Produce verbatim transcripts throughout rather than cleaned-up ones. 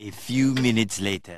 A few minutes later.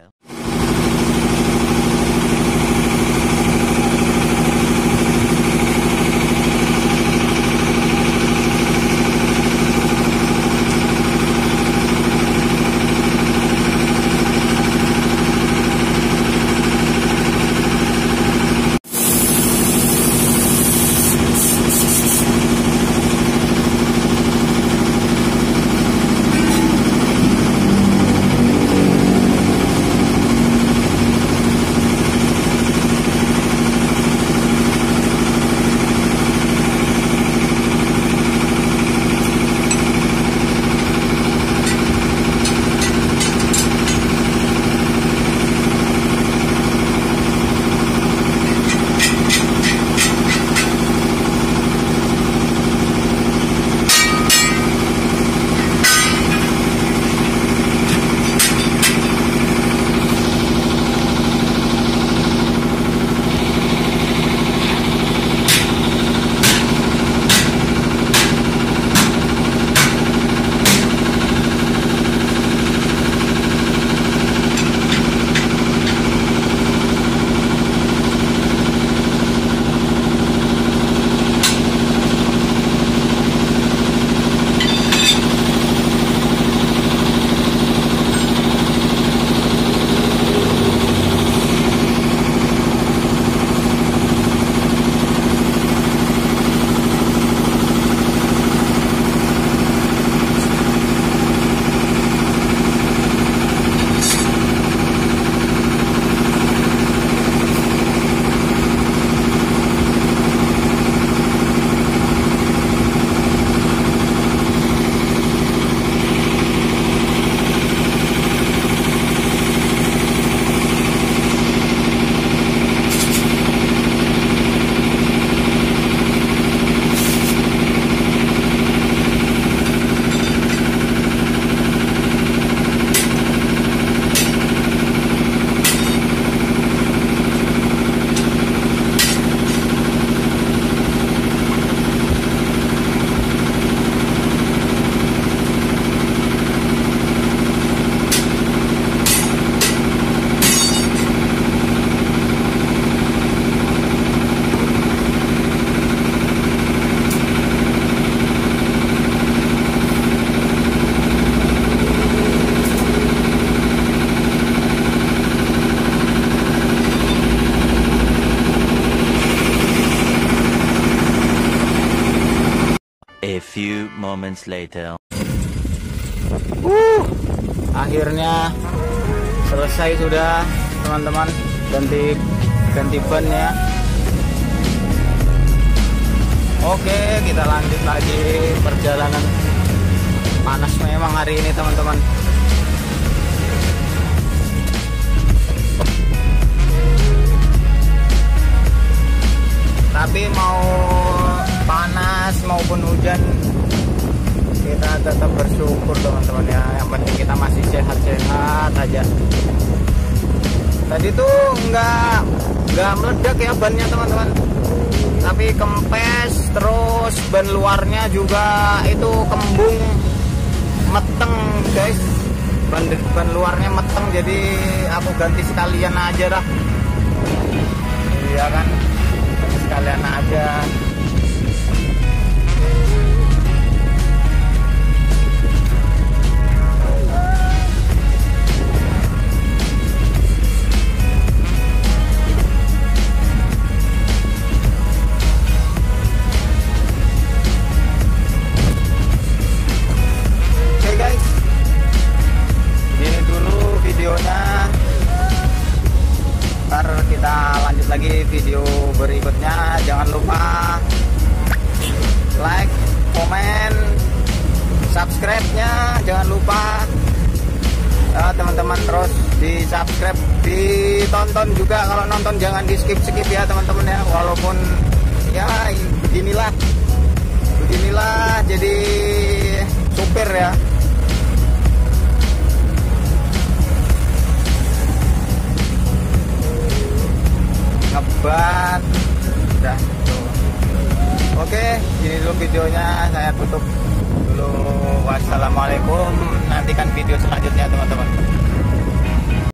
A few moments later. Uh, akhirnya selesai sudah teman-teman, ganti ganti ban ya. Oke, kita lanjut lagi perjalanan. Panas memang hari ini teman-teman. Tapi mau panas maupun hujan kita tetap bersyukur teman-teman ya, yang penting kita masih sehat-sehat aja. Tadi tuh nggak nggak meledak ya bannya teman-teman, tapi kempes, terus ban luarnya juga itu kembung, meteng guys, ban ban luarnya meteng, jadi aku ganti sekalian aja dah. Iya kan, sekalian aja. Video berikutnya jangan lupa like, komen, subscribe-nya jangan lupa teman-teman, uh, terus di subscribe, ditonton juga, kalau nonton jangan di skip-skip ya teman-teman ya, walaupun ya beginilah beginilah jadi supir ya. Ngebat udah gitu. Oke, ini dulu videonya, saya tutup dulu. Wassalamualaikum, nantikan video selanjutnya teman-teman.